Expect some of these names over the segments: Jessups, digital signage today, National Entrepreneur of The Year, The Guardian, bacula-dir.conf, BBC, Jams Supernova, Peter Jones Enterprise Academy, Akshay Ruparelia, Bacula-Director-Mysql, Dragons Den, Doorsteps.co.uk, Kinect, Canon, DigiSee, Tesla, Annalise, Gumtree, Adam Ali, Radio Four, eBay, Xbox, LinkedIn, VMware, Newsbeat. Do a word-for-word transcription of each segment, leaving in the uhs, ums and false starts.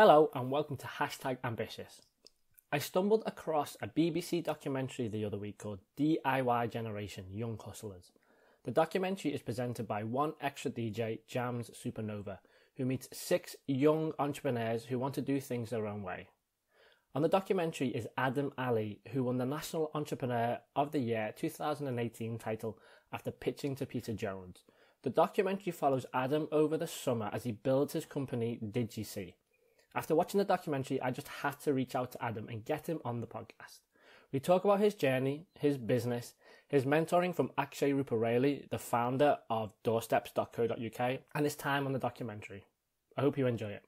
Hello and welcome to Hashtag Ambitious. I stumbled across a B B C documentary the other week called D I Y Generation Young Hustlers. The documentary is presented by one extra D J, Jams Supernova, who meets six young entrepreneurs who want to do things their own way. On the documentary is Adam Ali, who won the National Entrepreneur of the Year two thousand eighteen title after pitching to Peter Jones. The documentary follows Adam over the summer as he builds his company DigiSee. After watching the documentary, I just had to reach out to Adam and get him on the podcast. We talk about his journey, his business, his mentoring from Akshay Ruparelia, the founder of doorsteps dot co dot U K, and his time on the documentary. I hope you enjoy it.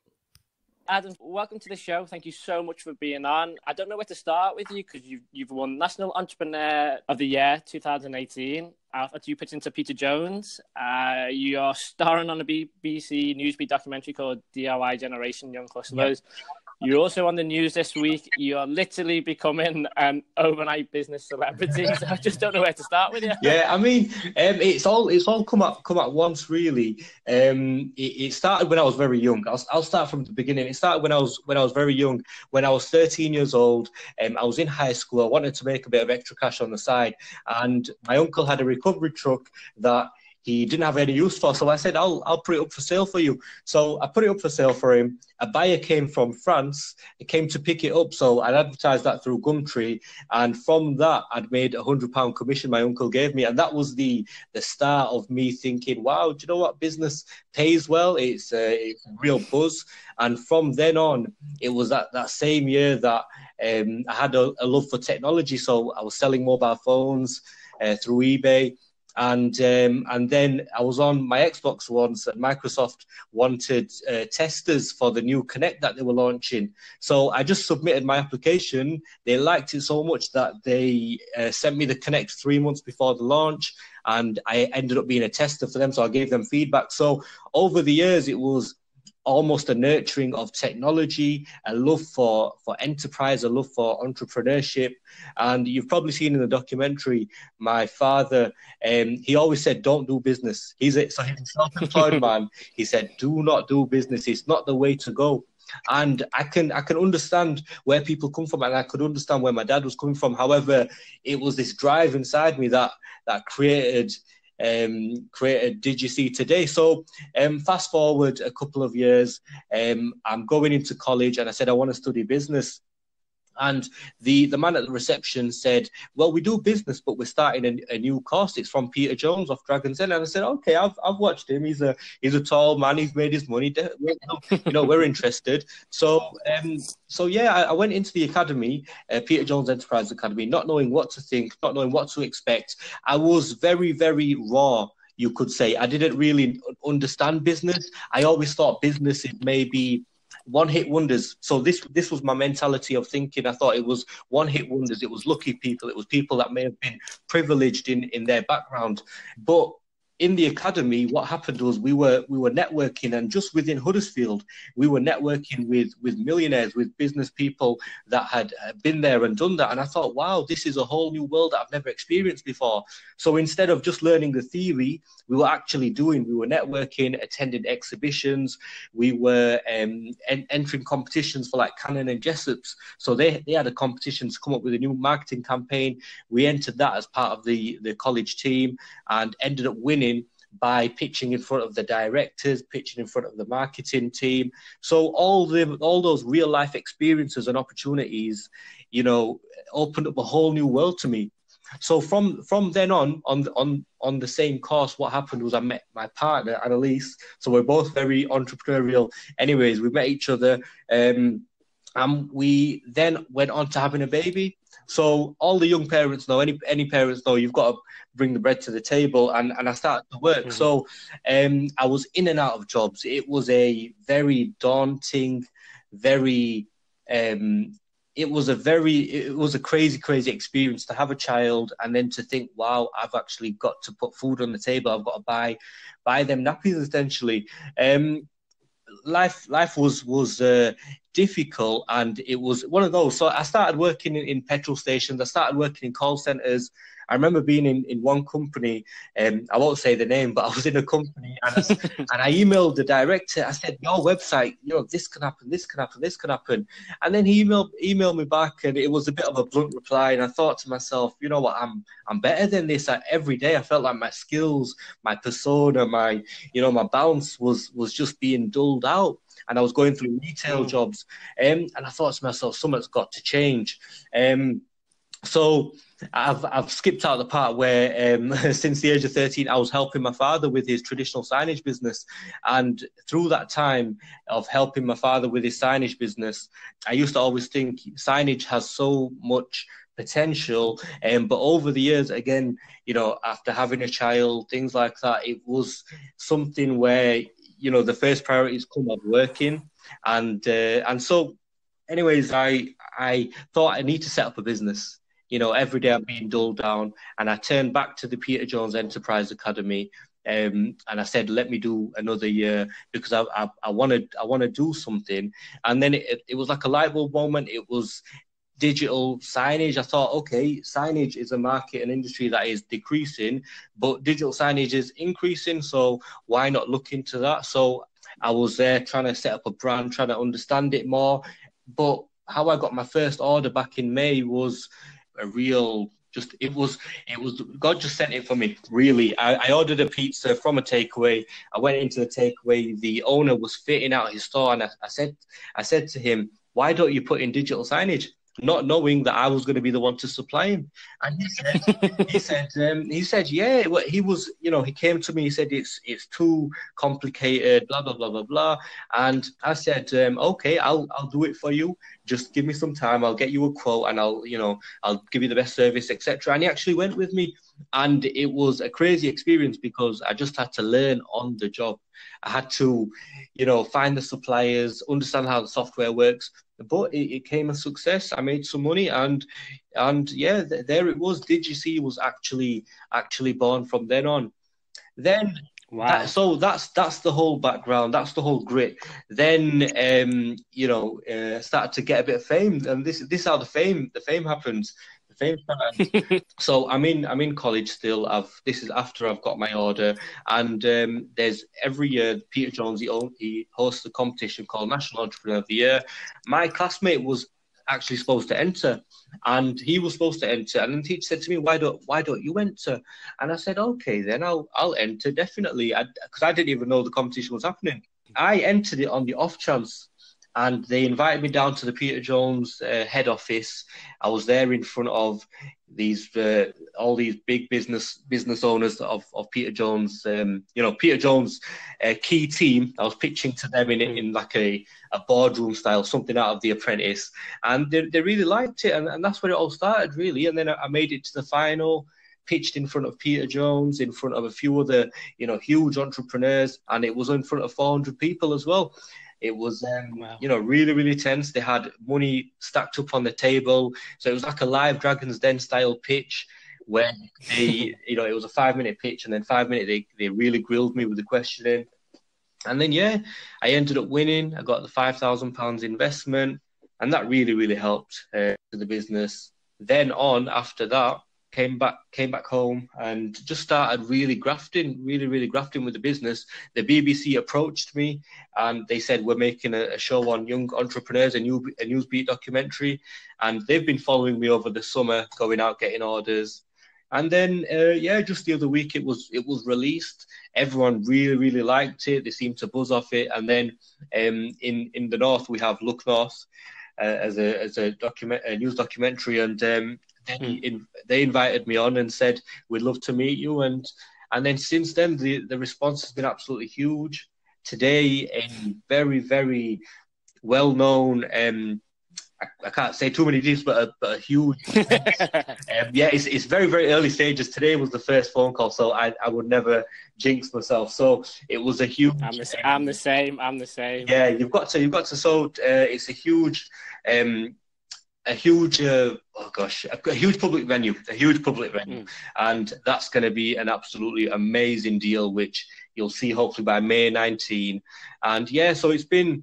Adam, welcome to the show. Thank you so much for being on. I don't know where to start with you because you've, you've won National Entrepreneur of the Year two thousand eighteen after you pitched into Peter Jones. Uh, you're starring on a B B C Newsbeat documentary called D I Y Generation Young Hustlers. Yep. You're also on the news this week. You're literally becoming an overnight business celebrity. So I just don't know where to start with you. Yeah, I mean, um, it's all it's all come up come at once, really. Um, it, it started when I was very young. I'll, I'll start from the beginning. It started when I was when I was very young. When I was thirteen years old, um, I was in high school. I wanted to make a bit of extra cash on the side, and my uncle had a recovery truck that he didn't have any use for. So I said, I'll, I'll put it up for sale for you. So I put it up for sale for him. A buyer came from France. He came to pick it up. So I advertised that through Gumtree. And from that, I'd made a one hundred pound commission my uncle gave me. And that was the, the start of me thinking, wow, do you know what? Business pays well. It's a, it's a real buzz. And from then on, it was that, that same year that um, I had a, a love for technology. So I was selling mobile phones uh, through eBay. And um, and then I was on my Xbox once, and Microsoft wanted uh, testers for the new Kinect that they were launching. So I just submitted my application. They liked it so much that they uh, sent me the Kinect three months before the launch, and I ended up being a tester for them. So I gave them feedback. So over the years, it was almost a nurturing of technology, a love for, for enterprise, a love for entrepreneurship. And you've probably seen in the documentary, my father, um, he always said, don't do business. He's a, so he's a self-employed man. He said, do not do business. It's not the way to go. And I can I can understand where people come from, and I could understand where my dad was coming from. However, it was this drive inside me that that created Um, created DigiSee today. So um, fast forward a couple of years, um, I'm going into college and I said I want to study business. And the, the man at the reception said, well, we do business, but we're starting a, a new course. It's from Peter Jones off Dragons Den. And I said, okay, I've, I've watched him. He's a, he's a tall man. He's made his money. You know, we're interested. So, um, so yeah, I, I went into the academy, uh, Peter Jones Enterprise Academy, not knowing what to think, not knowing what to expect. I was very, very raw, you could say. I didn't really understand business. I always thought business is maybe one-hit wonders. So this this was my mentality of thinking. I thought it was one-hit wonders. It was lucky people. It was people that may have been privileged in, in their background. But in the academy, what happened was we were we were networking, and just within Huddersfield, we were networking with, with millionaires, with business people that had been there and done that. And I thought, wow, this is a whole new world that I've never experienced before. So instead of just learning the theory, we were actually doing, we were networking, attending exhibitions, we were um, en entering competitions for like Canon and Jessups. So they, they had a competition to come up with a new marketing campaign. We entered that as part of the, the college team and ended up winning by pitching in front of the directors, pitching in front of the marketing team. So all the all those real life experiences and opportunities, you know, opened up a whole new world to me. So from from then on, on on on the same course, what happened was I met my partner Annalise. So we're both very entrepreneurial. Anyways, we met each other, um, and we then went on to having a baby. So all the young parents know, any any parents know, you've got to bring the bread to the table, and, and I started to work. Mm-hmm. So um, I was in and out of jobs. It was a very daunting, very, um, it was a very, it was a crazy, crazy experience to have a child and then to think, wow, I've actually got to put food on the table. I've got to buy, buy them nappies, essentially. Um, life life was, was uh, difficult, and it was one of those. So I started working in, in petrol stations. I started working in call centres. I remember being in, in one company, um, I won't say the name, but I was in a company and I, and I emailed the director. I said, your website, you know, this can happen, this can happen, this can happen. And then he emailed, emailed me back, and it was a bit of a blunt reply. And I thought to myself, you know what, I'm I'm better than this. I, every day I felt like my skills, my persona, my, you know, my bounce was, was just being dulled out. And I was going through retail jobs, um, and I thought to myself, something's got to change. Um, so I've I've skipped out the part where um, since the age of thirteen, I was helping my father with his traditional signage business. And through that time of helping my father with his signage business, I used to always think signage has so much potential. Um, but over the years, again, you know, after having a child, things like that, it was something where, you know, the first priorities come of working. And uh, and so anyways, I I thought I need to set up a business. You know, every day I'm being dulled down, and I turned back to the Peter Jones Enterprise Academy, um, and I said, let me do another year, because I I, I wanted I want to do something. And then it, it was like a light bulb moment. It was digital signage. I thought, okay, signage is a market, an industry that is decreasing, but digital signage is increasing, so why not look into that? So I was there trying to set up a brand, trying to understand it more. But how I got my first order back in May was a real, just, it was, it was, God just sent it for me, really. I, I ordered a pizza from a takeaway. I went into the takeaway. The owner was fitting out his store, and I, I said, I said to him, why don't you put in digital signage? Not knowing that I was going to be the one to supply him. And he said, he said, um, he said, yeah, well, he was, you know, he came to me, he said, it's it's too complicated, blah, blah, blah, blah, blah. And I said, um, okay, I'll I'll do it for you. Just give me some time. I'll get you a quote, and I'll, you know, I'll give you the best service, et cetera. And he actually went with me. And it was a crazy experience, because I just had to learn on the job. I had to, you know, find the suppliers, understand how the software works. But it, it came a success. I made some money, and and yeah, th there it was. DigiSee was actually actually born from then on. Then, wow. That, so that's that's the whole background. That's the whole grit. Then, um, you know, uh, started to get a bit of fame, and this this is how the fame the fame happens. So I'm in I'm in college still. I've this is after I've got my order, and um, there's every year Peter Jones, he, own, he hosts a competition called National Entrepreneur of the Year. My classmate was actually supposed to enter, and he was supposed to enter, and the teacher said to me, why don't why don't you enter? And I said, okay, then I'll I'll enter, definitely, because I, I didn't even know the competition was happening. I entered it on the off chance. And they invited me down to the Peter Jones uh, head office. I was there in front of these uh, all these big business business owners of, of Peter Jones, um, you know, Peter Jones' uh, key team. I was pitching to them in in like a, a boardroom style, something out of The Apprentice. And they, they really liked it. And, and that's where it all started, really. And then I made it to the final, pitched in front of Peter Jones, in front of a few other, you know, huge entrepreneurs. And it was in front of four hundred people as well. It was, um, wow. you know, really, really tense. They had money stacked up on the table. So it was like a live Dragons Den style pitch where they, you know, it was a five minute pitch, and then five minute they, they really grilled me with the questioning. And then, yeah, I ended up winning. I got the five thousand pounds investment, and that really, really helped uh, the business. Then on after that, came back came back home and just started really grafting, really, really grafting with the business. The B B C approached me, and they said, we're making a, a show on young entrepreneurs, a, new, a Newsbeat documentary. And they've been following me over the summer, going out, getting orders. And then, uh, yeah, just the other week it was, it was released. Everyone really, really liked it. They seemed to buzz off it. And then um, in, in the north, we have Look North uh, as, a, as a, document, a news documentary. And um, Then they invited me on and said, we'd love to meet you. And and then since then, the, the response has been absolutely huge. Today, a very, very well-known, um, I, I can't say too many details, but a, but a huge. um, yeah, it's, it's very, very early stages. Today was the first phone call, so I, I would never jinx myself. So it was a huge. I'm the, um, I'm the same. I'm the same. Yeah, you've got to. You've got to. So uh, it's a huge. Um, A huge, uh, oh gosh, a, a huge public venue, a huge public venue. Mm. And that's going to be an absolutely amazing deal, which you'll see hopefully by May nineteenth. And yeah, so it's been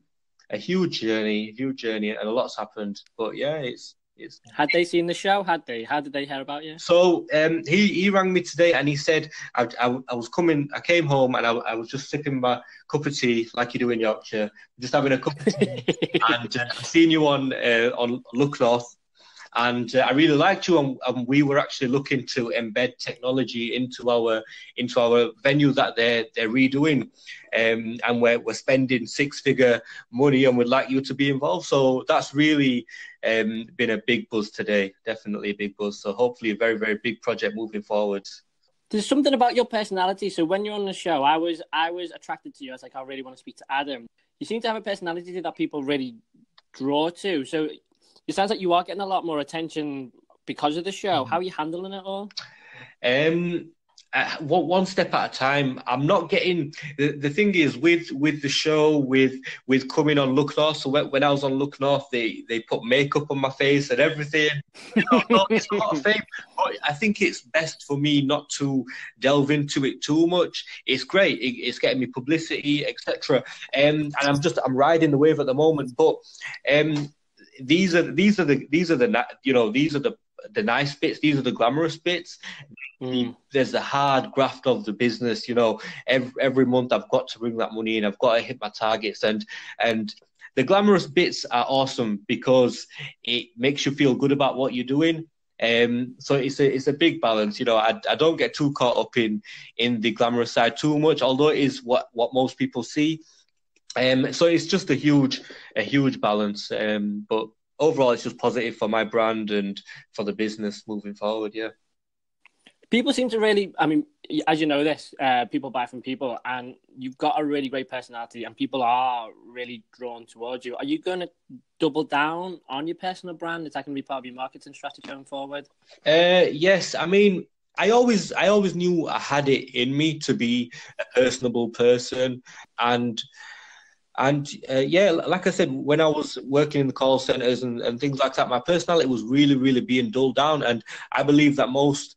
a huge journey, huge journey, and a lot's happened. But yeah, it's It's, had they seen the show? Had they? How did they hear about you? So um, he he rang me today and he said I I, I was coming. I came home and I, I was just sipping my cup of tea like you do in Yorkshire, just having a cup of tea. And uh, I've seen you on uh, on Look North, and uh, I really liked you. And, and we were actually looking to embed technology into our into our venue that they're they're redoing, um, and we're we're spending six figure money, and we'd like you to be involved. So that's really. Um, been a big buzz today, definitely a big buzz. So hopefully a very, very big project moving forward. There's something about your personality. So when you're on the show, I was I was attracted to you. I was like, I really want to speak to Adam. You seem to have a personality that people really draw to. So it sounds like you are getting a lot more attention because of the show. Mm-hmm. How are you handling it all? Um. Uh, one step at a time. I'm not getting the, the thing is with with the show with with coming on Look North. So when, when I was on Look North, they they put makeup on my face and everything. You know, it's a lot of fame, but I think it's best for me not to delve into it too much. It's great. It, it's getting me publicity, et cetera. Um, and I'm just I'm riding the wave at the moment. But um, these are these are the these are the you know these are the. the nice bits, these are the glamorous bits. Mm. There's the hard graft of the business, you know, every, every month I've got to bring that money in, I've got to hit my targets, and and the glamorous bits are awesome because it makes you feel good about what you're doing. Um, so it's a it's a big balance, you know. I I don't get too caught up in in the glamorous side too much, although it is what what most people see. Um, so it's just a huge a huge balance. Um, but overall, it's just positive for my brand and for the business moving forward, yeah. People seem to really, I mean, as you know this, uh, people buy from people, and you've got a really great personality and people are really drawn towards you. Are you going to double down on your personal brand? Is that going to be part of your marketing strategy going forward? Uh, yes, I mean... I always, I always knew I had it in me to be a personable person, and and uh, yeah, like I said, when I was working in the call centres and, and things like that, my personality was really, really being dulled down. And I believe that most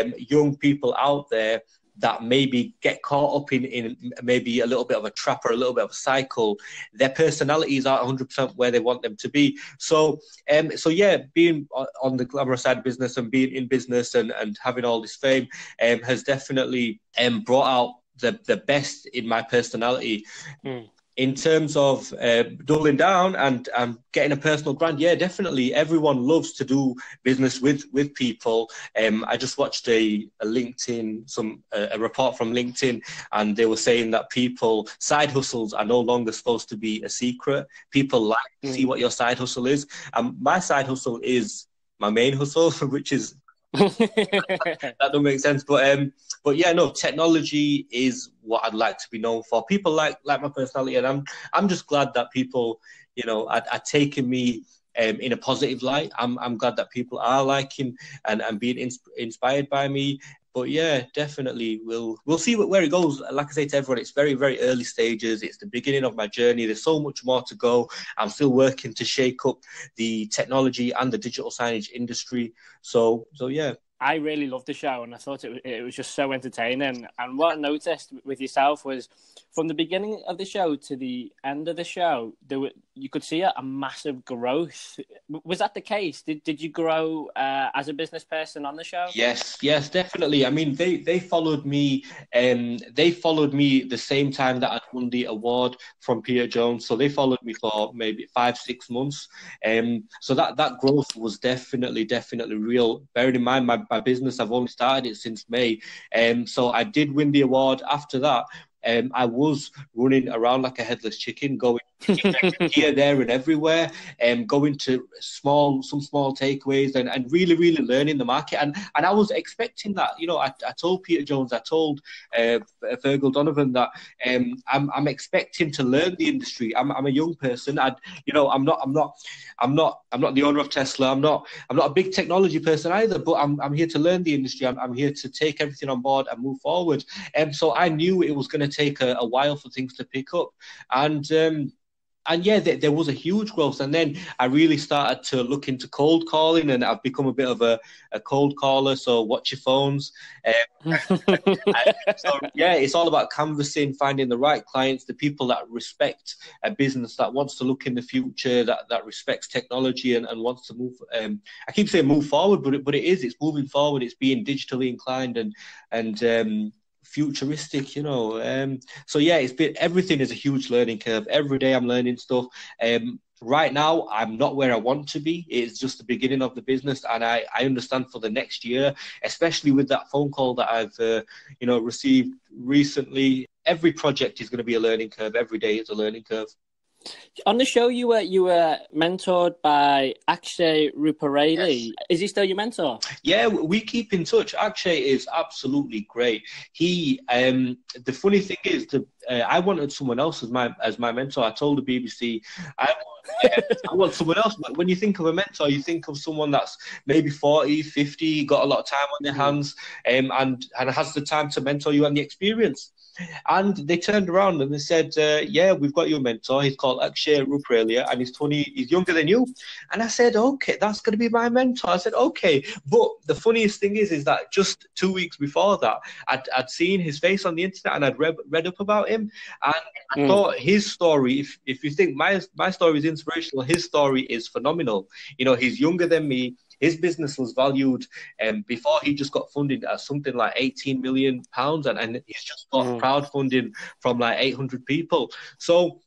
um, young people out there that maybe get caught up in, in maybe a little bit of a trap or a little bit of a cycle, their personalities aren't one hundred percent where they want them to be. So, um, so yeah, being on the glamorous side of business and being in business and, and having all this fame um, has definitely um, brought out the, the best in my personality. Mm. In terms of uh, doubling down and um, getting a personal brand, yeah, definitely. Everyone loves to do business with with people. Um, I just watched a, a LinkedIn, some a report from LinkedIn, and they were saying that people side hustles are no longer supposed to be a secret. People like to mm. see what your side hustle is. Um, my side hustle is my main hustle, which is that doesn't make sense, but um, but yeah, no, technology is what I'd like to be known for. People like like my personality, and I'm I'm just glad that people, you know, are, are taking me um, in a positive light. I'm I'm glad that people are liking and and being insp inspired by me. But yeah, definitely, we'll we'll see what, where it goes. Like I say to everyone, it's very, very early stages. It's the beginning of my journey. There's so much more to go. I'm still working to shake up the technology and the digital signage industry. So, so yeah. I really loved the show, and I thought it, it was just so entertaining. And what I noticed with yourself was from the beginning of the show to the end of the show, there were, you could see a, a massive growth. Was that the case? Did, did you grow uh, as a business person on the show? Yes, yes, definitely. I mean, they, they followed me um, they followed me the same time that I'd won the award from Peter Jones. So they followed me for maybe five, six months. Um, so that, that growth was definitely, definitely real. Bearing in mind, my My business, I've only started it since May, and um, so I did win the award. After that, um, I was running around like a headless chicken, going here, there, and everywhere, and um, going to small, some small takeaways, and, and really, really learning the market. And and I was expecting that, you know. I, I told Peter Jones, I told uh, Fergal Donovan that um, I'm I'm expecting to learn the industry. I'm I'm a young person. I, you know, I'm not I'm not I'm not I'm not the owner of Tesla. I'm not I'm not a big technology person either. But I'm I'm here to learn the industry. I'm I'm here to take everything on board and move forward. And um, so I knew it was going to take a, a while for things to pick up, and. Um, And yeah, there, there was a huge growth. And then I really started to look into cold calling, and I've become a bit of a, a cold caller. So watch your phones. Um, so yeah, it's all about canvassing, finding the right clients, the people that respect a business, that wants to look in the future, that, that respects technology and, and wants to move. Um, I keep saying move forward, but it, but it is, it's moving forward. It's being digitally inclined and, and, um, futuristic, you know. Um so yeah, it's been, everything is a huge learning curve. Every day I'm learning stuff. Um right now I'm not where I want to be. It's just the beginning of the business, and I, I understand for the next year, especially with that phone call that I've uh, you know, received recently, every project is going to be a learning curve. Every day is a learning curve. On the show, you were you were mentored by Akshay Ruparelia. Yes. Is he still your mentor? Yeah, we keep in touch. Akshay is absolutely great. He, um, the funny thing is, the, uh, I wanted someone else as my as my mentor. I told the B B C, I want, yeah, I want someone else. But when you think of a mentor, you think of someone that's maybe forty, fifty, got a lot of time on their hands, um, and and has the time to mentor you and the experience. And they turned around and they said, uh, yeah, we've got your mentor. He's called Akshay Ruparelia, and he's twenty, he's younger than you. And I said, okay, that's going to be my mentor. I said, okay. But the funniest thing is, is that just two weeks before that, I'd, I'd seen his face on the internet, and I'd read, read up about him. And I mm. thought his story, if, if you think my, my story is inspirational, his story is phenomenal. You know, he's younger than me. His business was valued, um, before he just got funded, as something like eighteen million pounds, and, and he's just got mm. crowdfunding from like eight hundred people. So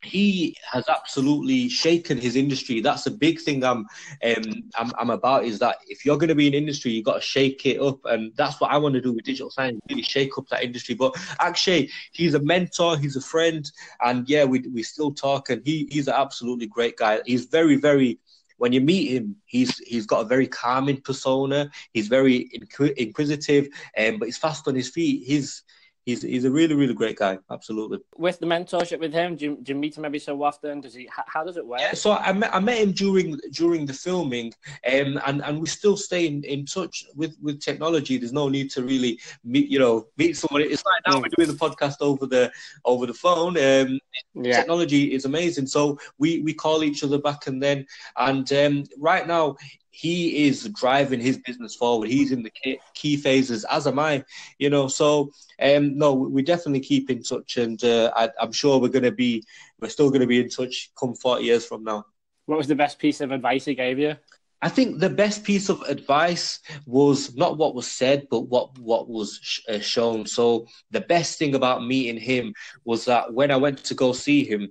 he has absolutely shaken his industry. That's a big thing I'm, um, I'm, I'm about, is that if you're going to be an industry, you've got to shake it up. And that's what I want to do with digital science, really shake up that industry. But Akshay, he's a mentor, he's a friend. And yeah, we, we still talk, and he, he's an absolutely great guy. He's very, very... When you meet him, he's he's got a very calming persona. He's very inquis inquisitive, um, but he's fast on his feet. He's he's he's a really really great guy. Absolutely. With the mentorship with him, do you, do you meet him every so often? Does he? How does it work? Yeah, so I met I met him during during the filming, um, and and we still stay in, in touch with with technology. There's no need to really meet you know meet somebody. It's like now we're doing the podcast over the over the phone. Um, Yeah. Technology is amazing, so we we call each other back and then and um right now he is driving his business forward. He's in the key, key phases, as am I, you know. So um no, we definitely keep in touch, and uh, I, I'm sure we're gonna be we're still gonna be in touch come forty years from now. What was the best piece of advice he gave you? I think the best piece of advice was not what was said, but what, what was sh uh, shown. So the best thing about meeting him was that when I went to go see him,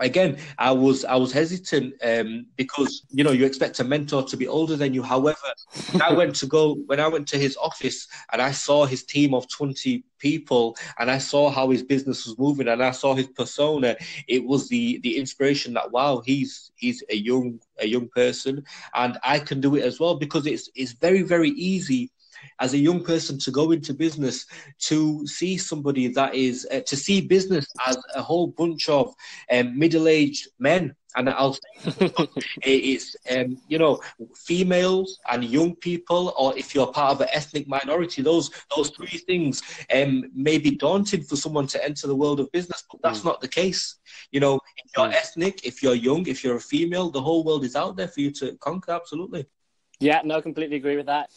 again, I was I was hesitant um, because, you know, you expect a mentor to be older than you. However, when I went to go when I went to his office and I saw his team of twenty people and I saw how his business was moving and I saw his persona, it was the the inspiration that, wow, he's he's a young a young person and I can do it as well, because it's it's very, very easy as a young person to go into business, to see somebody that is, uh, to see business as a whole bunch of um, middle-aged men. And I'll say it's, um, you know, females and young people, or if you're part of an ethnic minority, those those three things um, may be daunting for someone to enter the world of business, but that's mm. not the case. You know, if you're ethnic, if you're young, if you're a female, the whole world is out there for you to conquer, absolutely. Yeah, no, I completely agree with that.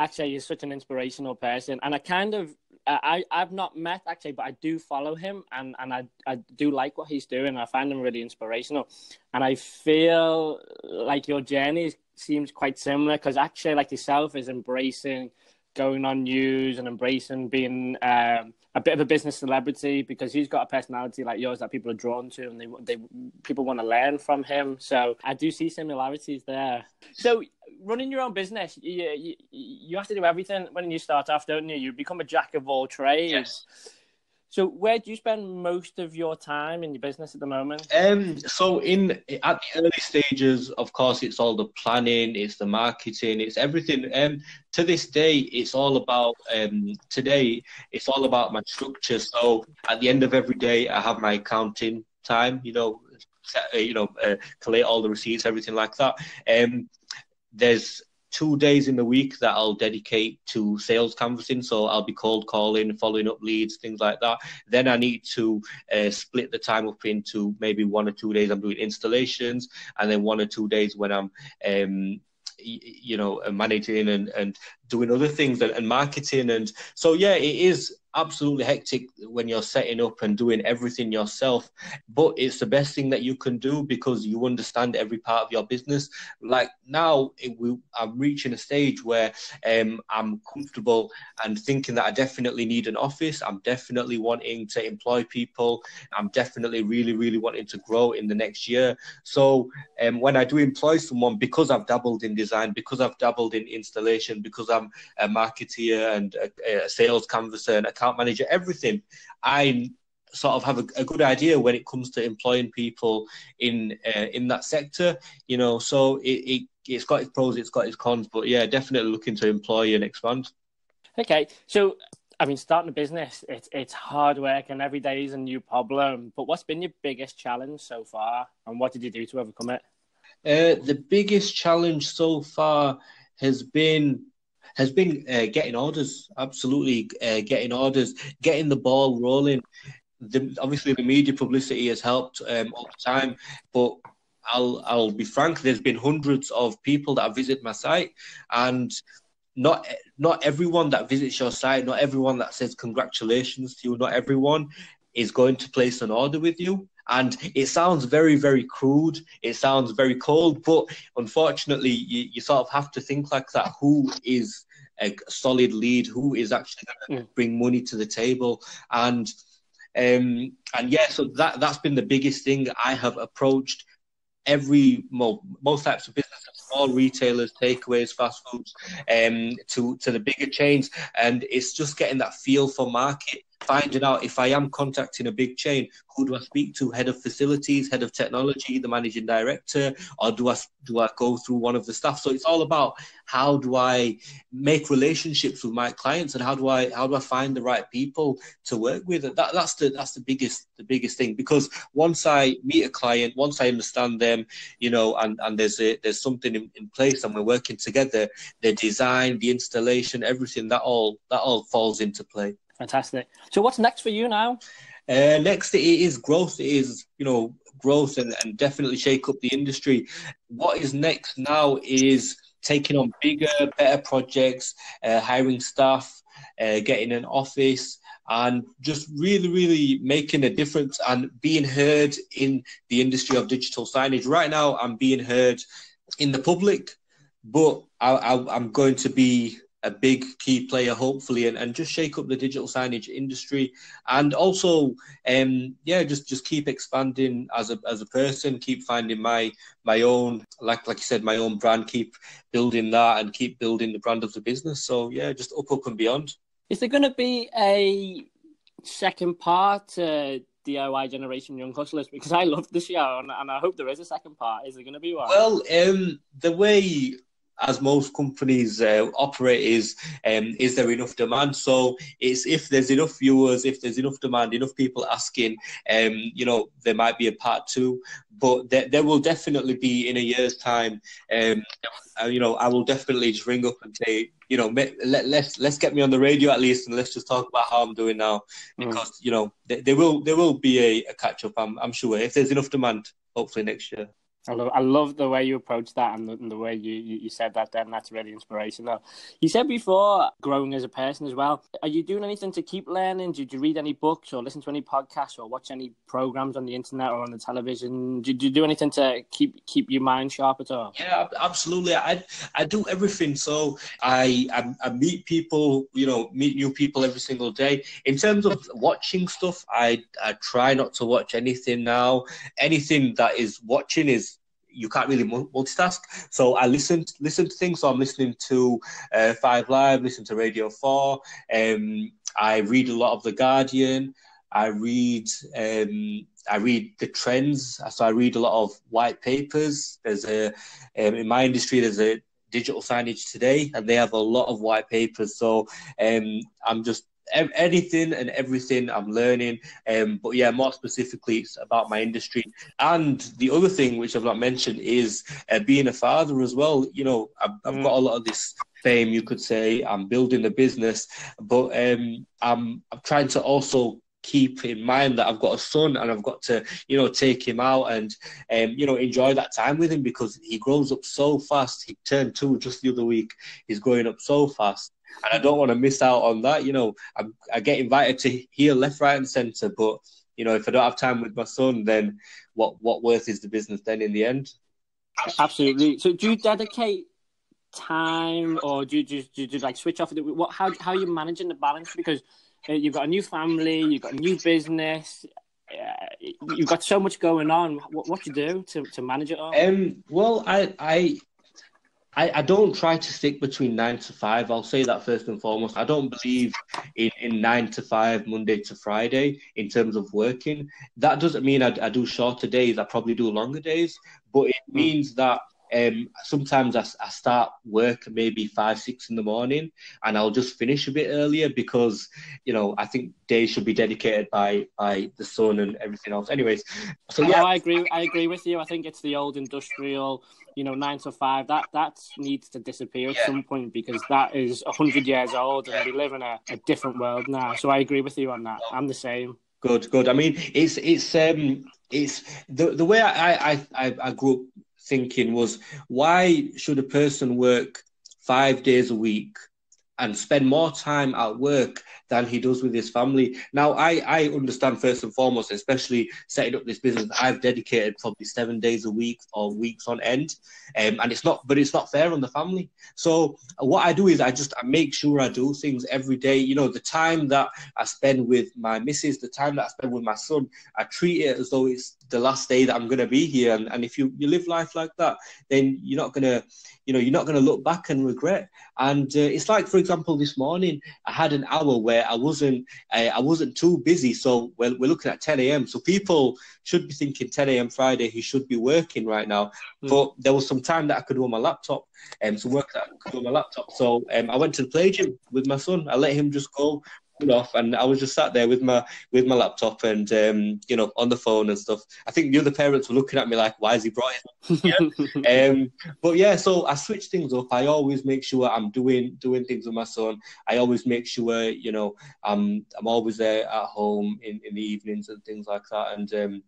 Akshay is such an inspirational person, and I kind of, I, I've not met Akshay, but I do follow him, and, and I, I do like what he's doing. I find him really inspirational, and I feel like your journey seems quite similar, because Akshay, like yourself, is embracing going on news and embracing being um, a bit of a business celebrity, because he's got a personality like yours that people are drawn to, and they, they people want to learn from him. So I do see similarities there. So running your own business, you, you, you have to do everything when you start off, don't you? You become a jack of all trades. Yes. So where do you spend most of your time in your business at the moment? Um, so in at the early stages, of course, it's all the planning, it's the marketing, it's everything. Um, to this day, it's all about, um, today, it's all about my structure. So at the end of every day, I have my accounting time, you know, set, you know, uh, collate all the receipts, everything like that. Um, there's two days in the week that I'll dedicate to sales canvassing. So I'll be cold calling, following up leads, things like that. Then I need to uh, split the time up into maybe one or two days I'm doing installations, and then one or two days when I'm um, you know, managing and, and doing other things and, and marketing. And so, yeah, it is absolutely hectic when you're setting up and doing everything yourself, but it's the best thing that you can do because you understand every part of your business. Like now it will, I'm reaching a stage where um, I'm comfortable and thinking that I definitely need an office. I'm definitely wanting to employ people. I'm definitely really, really wanting to grow in the next year. So um, when I do employ someone, because I've dabbled in design, because I've dabbled in installation, because I'm a marketeer and a, a sales canvasser and a account manager, everything, I sort of have a, a good idea when it comes to employing people in uh, in that sector, you know. So it, it, it's got its pros, it's got its cons, but yeah, definitely looking to employ and expand. Okay, so I mean, starting a business, it's it's hard work and every day is a new problem, but what's been your biggest challenge so far and what did you do to overcome it? Uh, the biggest challenge so far has been has been uh, getting orders, absolutely uh, getting orders, getting the ball rolling. The, obviously, the media publicity has helped um, all the time, but I'll I'll be frank, there's been hundreds of people that visit my site, and not not everyone that visits your site, not everyone that says congratulations to you, not everyone is going to place an order with you. And it sounds very, very crude. It sounds very cold, but unfortunately, you, you sort of have to think like that. Who is a solid lead? Who is actually going to mm. bring money to the table? And um, and yeah, so that that's been the biggest thing. I have approached every most, most types of businesses, small retailers, takeaways, fast foods, um, to to the bigger chains, and it's just getting that feel for market. Finding out if I am contacting a big chain, who do I speak to? Head of facilities, head of technology, the managing director, or do I do I go through one of the staff? So it's all about how do I make relationships with my clients, and how do I how do I find the right people to work with? That that's the that's the biggest the biggest thing, because once I meet a client, once I understand them, you know, and and there's a, there's something in, in place, and we're working together. The design, the installation, everything that all that all falls into play. Fantastic. So what's next for you now? Uh, next it is growth. It is, you know, growth and, and definitely shake up the industry. What is next now is taking on bigger, better projects, uh, hiring staff, uh, getting an office, and just really, really making a difference and being heard in the industry of digital signage. Right now, I'm being heard in the public, but I, I, I'm going to be a big key player, hopefully, and, and just shake up the digital signage industry. And also, um, yeah, just, just keep expanding as a as a person, keep finding my my own, like like you said, my own brand, keep building that and keep building the brand of the business. So, yeah, just up, up and beyond. Is there going to be a second part to D I Y Generation Young Hustlers? Because I love the show, and, and I hope there is a second part. Is there going to be one? Well, um, the way... as most companies uh, operate is, um, is there enough demand? So it's if there's enough viewers, if there's enough demand, enough people asking, um, you know, there might be a part two, but there, there will definitely be in a year's time, um, you know, I will definitely just ring up and say, you know, let, let's let's get me on the radio at least, and let's just talk about how I'm doing now, because, mm. you know, there, there will there will be a, a catch up, I'm, I'm sure, if there's enough demand, hopefully next year. I love, I love the way you approach that, and the, and the way you, you, you said that then. That's really inspirational. You said before, growing as a person as well. Are you doing anything to keep learning? Did you read any books or listen to any podcasts or watch any programs on the internet or on the television? Did you do anything to keep keep your mind sharp at all? Yeah, absolutely. I I do everything. So I, I, I meet people, you know, meet new people every single day. In terms of watching stuff, I, I try not to watch anything now. Anything that is watching is you can't really multitask. So I listen, listen to things. So I'm listening to uh, Five Live, listen to Radio Four. Um, I read a lot of The Guardian. I read, um, I read the trends. So I read a lot of white papers. There's a, um, in my industry, there's a Digital Signage Today, and they have a lot of white papers. So um, I'm just anything and everything I'm learning. Um, but yeah, more specifically, it's about my industry. And the other thing which I've not mentioned is uh, being a father as well. You know, I've, I've mm. got a lot of this fame, you could say. I'm building a business, but um, I'm, I'm trying to also keep in mind that I've got a son, and I've got to, you know, take him out and, um, you know, enjoy that time with him, because he grows up so fast. He turned two just the other week. He's growing up so fast. And I don't want to miss out on that. You know, I, I get invited to here, left, right and centre. But, you know, if I don't have time with my son, then what, what worth is the business then in the end? Absolutely. So do you dedicate time, or do you just do, do you like switch off? What, how, how are you managing the balance? Because you've got a new family, you've got a new business, uh, you've got so much going on. What, what do you do to, to manage it all? Um, well, I... I... I, I don't try to stick between nine to five. I'll say that first and foremost. I don't believe in, in nine to five, Monday to Friday, in terms of working. That doesn't mean I, I do shorter days. I probably do longer days. But it means that um, sometimes I, I start work maybe five, six in the morning, and I'll just finish a bit earlier, because, you know, I think days should be dedicated by, by the sun and everything else. Anyways. So yeah, no, I agree. I agree with you. I think it's the old industrial, you know, nine to five, that that needs to disappear at yeah. some point, because that is one hundred years old, and yeah. we live in a, a different world now. So I agree with you on that. I'm the same. Good, good. I mean, it's it's um it's the the way I I I, I grew up thinking was, why should a person work five days a week and spend more time at work than he does with his family? Now, I, I understand first and foremost, especially setting up this business, I've dedicated probably seven days a week or weeks on end, um, and it's not, but it's not fair on the family. So what I do is I just I make sure I do things every day. You know, the time that I spend with my missus, the time that I spend with my son, I treat it as though it's the last day that I'm going to be here. And, and if you, you live life like that, then you're not going to, you know, you're not going to look back and regret. And uh, it's like, for example, this morning I had an hour where I wasn't, I, I wasn't too busy. So we're, we're looking at ten a.m. So people should be thinking ten a.m. Friday, he should be working right now. Mm. But there was some time that I could do on my laptop, and um, some work that I could do on my laptop. So um, I went to the play gym with my son. I let him just go off, and I was just sat there with my with my laptop and um you know, on the phone and stuff. I think the other parents were looking at me like, why is he brought it? Yeah. um but yeah, so I switch things up. I always make sure I'm doing doing things with my son. I always make sure, you know, I'm I'm always there at home in, in the evenings and things like that. And um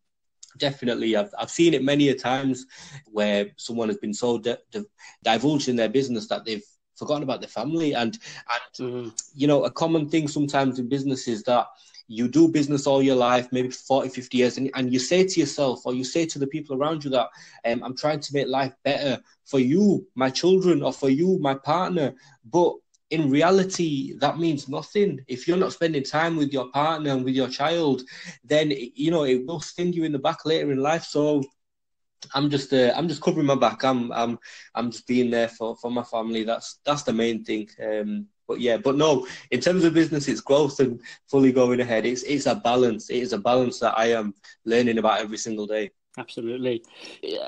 definitely, I've I've seen it many a times where someone has been so di- di- divulged in their business that they've forgotten about the family. And, and mm-hmm. you know, a common thing sometimes in business is that you do business all your life, maybe forty, fifty years, and, and you say to yourself, or you say to the people around you that um, I'm trying to make life better for you, my children, or for you, my partner. But in reality, that means nothing. If you're not spending time with your partner and with your child, then, you know, it will sting you in the back later in life. So I'm just, uh, I'm just covering my back. I'm, I'm, I'm just being there for, for my family. That's, that's the main thing. Um, but yeah, but no, in terms of business, it's growth and fully going ahead. It's, it's a balance. It is a balance that I am learning about every single day. Absolutely.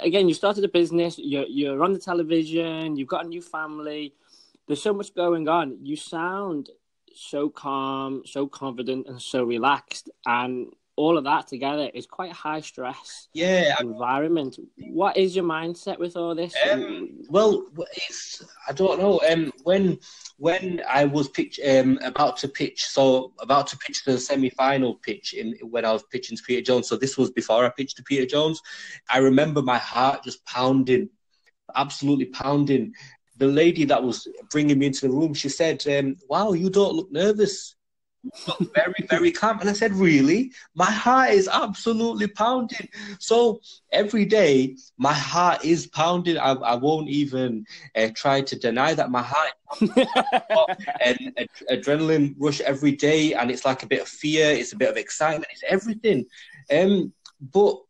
Again, you started a business, you're, you're on the television, you've got a new family. There's so much going on. You sound so calm, so confident, and so relaxed. And all of that together is quite a high stress yeah, environment. What is your mindset with all this? Um, well, it's, I don't know. Um, when when I was pitch, um, about to pitch, so about to pitch the semi-final pitch in when I was pitching to Peter Jones, so this was before I pitched to Peter Jones, I remember my heart just pounding, absolutely pounding. The lady that was bringing me into the room, she said, um, wow, you don't look nervous. Very, very calm. And I said, really? My heart is absolutely pounding. So every day, my heart is pounding. I, I won't even uh, try to deny that my heart is an ad- adrenaline rush every day. And it's like a bit of fear. It's a bit of excitement. It's everything. Um, but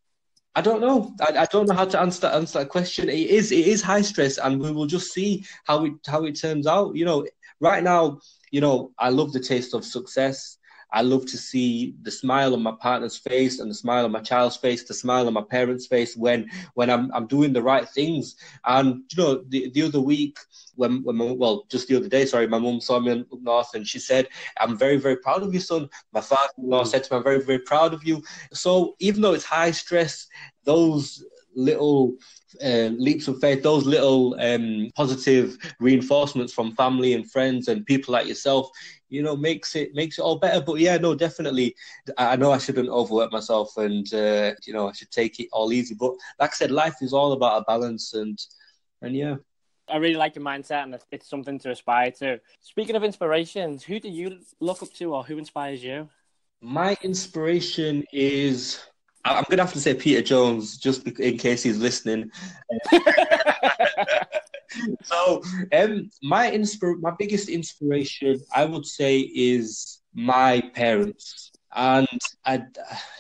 I don't know. I, I don't know how to answer, answer that question. It is, it is high stress, and we will just see how it, how it turns out. You know, right now, you know, I love the taste of success. I love to see the smile on my partner's face and the smile on my child's face, the smile on my parents' face when when I'm I'm doing the right things. And you know, the the other week when when my, well just the other day, sorry, my mum saw me in Look North and she said, "I'm very very proud of you, son." My father-in-law said to me, "I'm very very proud of you." So even though it's high stress, those little uh, leaps of faith, those little um, positive reinforcements from family and friends and people like yourself, you know, makes it makes it all better. But yeah, no, definitely. I know I shouldn't overwork myself, and uh, you know, I should take it all easy. But like I said, life is all about a balance, and and yeah. I really like your mindset, and it's something to aspire to. Speaking of inspirations, who do you look up to, or who inspires you? My inspiration is, I'm going to have to say Peter Jones, just in case he's listening. So um, my inspir- my biggest inspiration, I would say, is my parents. And I,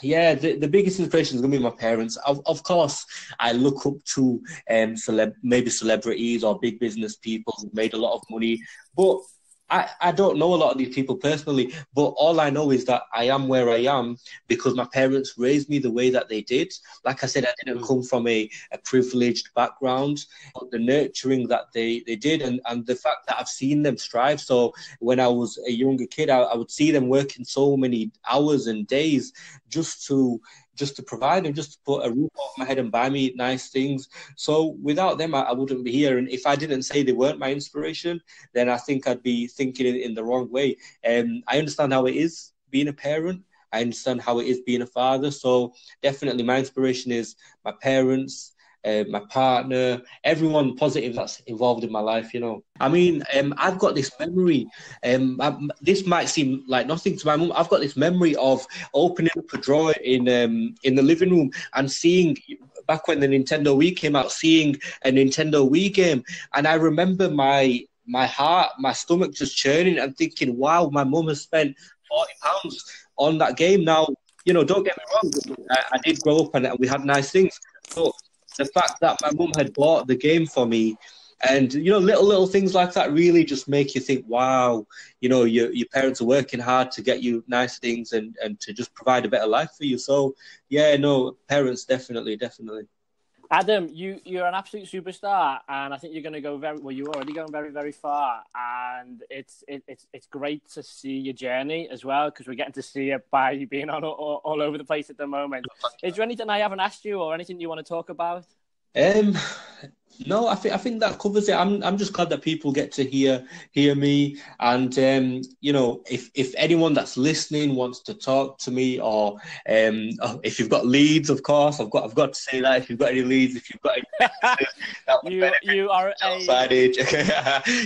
yeah, the, the biggest inspiration is going to be my parents. Of, of course, I look up to um, celeb- maybe celebrities or big business people who've made a lot of money. But I, I don't know a lot of these people personally, but all I know is that I am where I am because my parents raised me the way that they did. Like I said, I didn't come from a, a privileged background, but the nurturing that they, they did and, and the fact that I've seen them strive. So when I was a younger kid, I, I would see them working so many hours and days just to just to provide and just to put a roof over my head and buy me nice things. So without them, I, I wouldn't be here. And if I didn't say they weren't my inspiration, then I think I'd be thinking in, in the wrong way. Um, I understand how it is being a parent. I understand how it is being a father. So definitely my inspiration is my parents, uh, my partner, everyone positive that's involved in my life, you know. I mean, um, I've got this memory. Um, I, this might seem like nothing to my mum. I've got this memory of opening up a drawer in um, in the living room and seeing, back when the Nintendo Wii came out, seeing a Nintendo Wii game. And I remember my my heart, my stomach just churning and thinking, wow, my mum has spent forty pounds on that game. Now, you know, don't get me wrong, I, I did grow up and we had nice things, but the fact that my mum had bought the game for me, and, you know, little, little things like that really just make you think, wow, you know, your your parents are working hard to get you nice things and, and to just provide a better life for you. So, yeah, no, parents, definitely, definitely. Adam, you, you're an absolute superstar, and I think you're going to go very, well, you're already going very, very far, and it's it, it's it's great to see your journey as well, because we're getting to see it by you being on all, all over the place at the moment. Is there anything I haven't asked you or anything you want to talk about? Um, no, I think I think that covers it. I'm I'm just glad that people get to hear hear me, and um, you know, if if anyone that's listening wants to talk to me, or um, if you've got leads, of course, I've got I've got to say that if you've got any leads, if you've got any, you you are a advantage.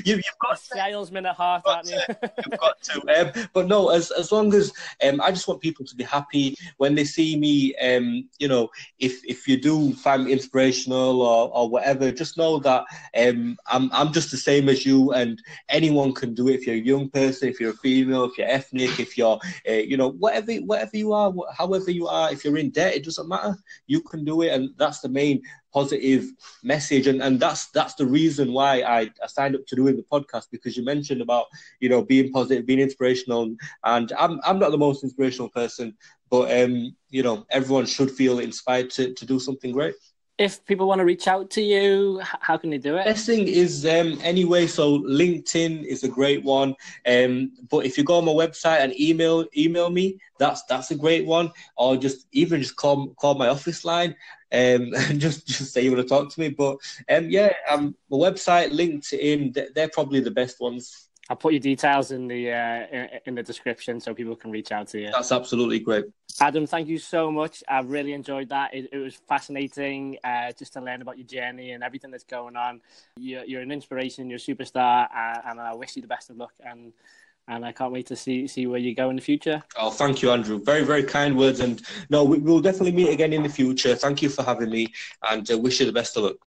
you you've got salesman at heart, aren't you? You've got to. Um, but no, as as long as um, I just want people to be happy when they see me. Um, you know, if if you do find me inspirational or or whatever, just know that um, I'm I'm just the same as you, and anyone can do it. If you're a young person, if you're a female, if you're ethnic, if you're, uh, you know, whatever whatever you are, wh- however you are, if you're in debt, it doesn't matter. You can do it, and that's the main positive message. And, and that's that's the reason why I, I signed up to doing the podcast, because you mentioned about, you know, being positive, being inspirational, and I'm I'm not the most inspirational person, but um, you know, everyone should feel inspired to, to do something great. If people want to reach out to you, how can they do it? Best thing is, um, anyway, so LinkedIn is a great one. Um, but if you go on my website and email email me, that's that's a great one. Or just even just call call my office line, um, and just, just say you want to talk to me. But um, yeah, um, my website, LinkedIn, they're probably the best ones. I'll put your details in the uh, in the description so people can reach out to you. That's absolutely great. Adam, thank you so much. I really enjoyed that. It, it was fascinating uh, just to learn about your journey and everything that's going on. You're, you're an inspiration. You're a superstar, uh, and I wish you the best of luck. And and I can't wait to see see where you go in the future. Oh, thank you, Andrew. Very, very kind words. And no, we, we'll definitely meet again in the future. Thank you for having me, and uh, wish you the best of luck.